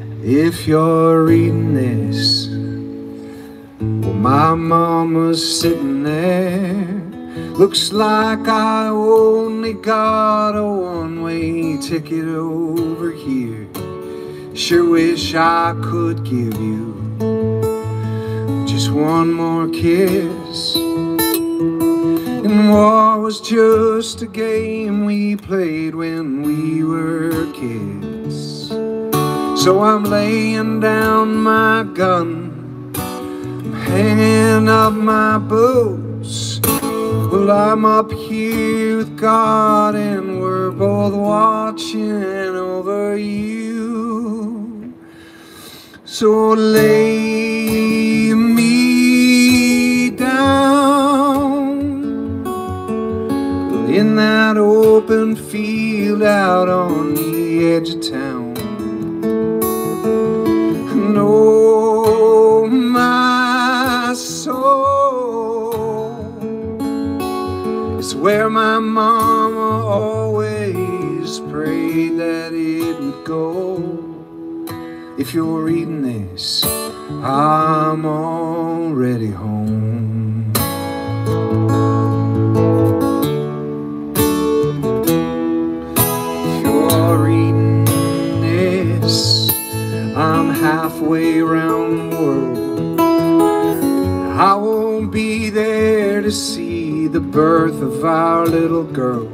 If you're reading this, well, my mama's sitting there. Looks like I only got a one-way ticket over here. Sure wish I could give you just one more kiss. And war was just a game we played when we were kids. So I'm laying down my gun, I'm hanging up my boots. Well, I'm up here with God and we're both watching over you. So lay me down, well, in that open field out on the edge of town. Oh, my soul, it's where my mama always prayed that it would go. If you're reading this, I'm already home. If you're reading this, I'm halfway around the world. I won't be there to see the birth of our little girl.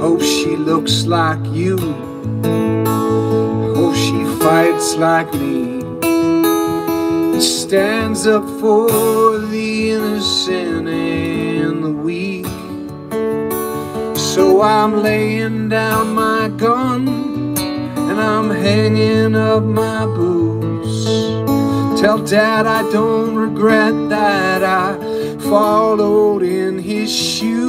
Hope she looks like you, hope she fights like me, stands up for the innocent and the weak. So I'm laying down my gun and I'm hanging up my boots. Tell Dad I don't regret that I followed in his shoes.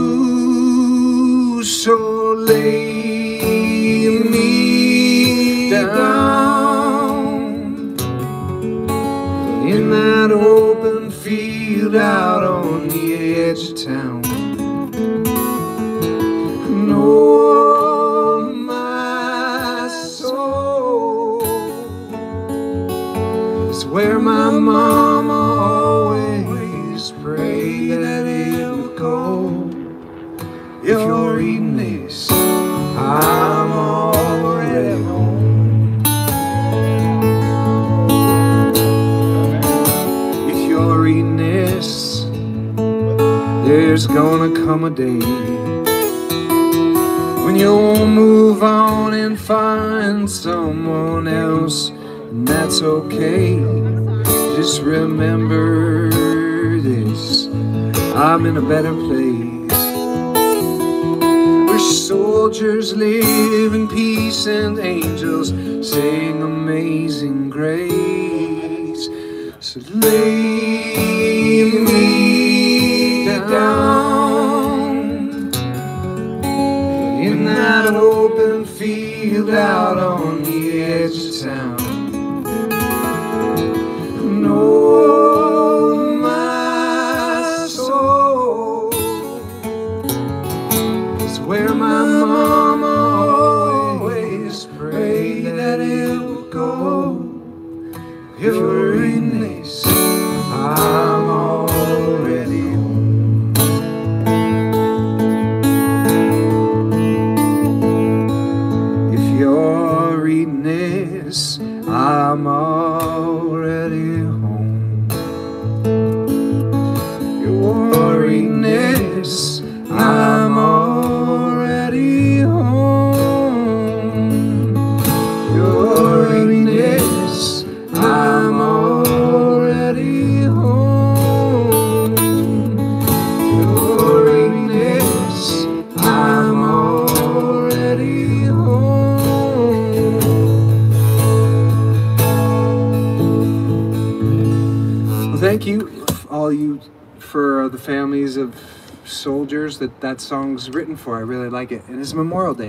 So lay me down in that open field out on the edge of town. No. Where my mama always prayed that it would go. If you're reading this, I'm already home. If you're reading this, there's gonna come a day when you'll move on and find someone else. And that's okay, just remember this, I'm in a better place, where soldiers live in peace and angels sing amazing grace. So lay me down in that open field out on the edge of town. Oh, my soul, it's where my mama always prayed that it would go. If you're in this, I'm already home. If you're reading this, I'm already home. I'm already home. You're reading this, I'm already home. You're reading this, I'm already home. Well, thank you, all you, for the families of soldiers that song's written for. I really like it, and it's Memorial Day.